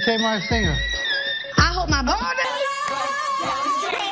Tay Martin Singer. I hope my ball doesn't.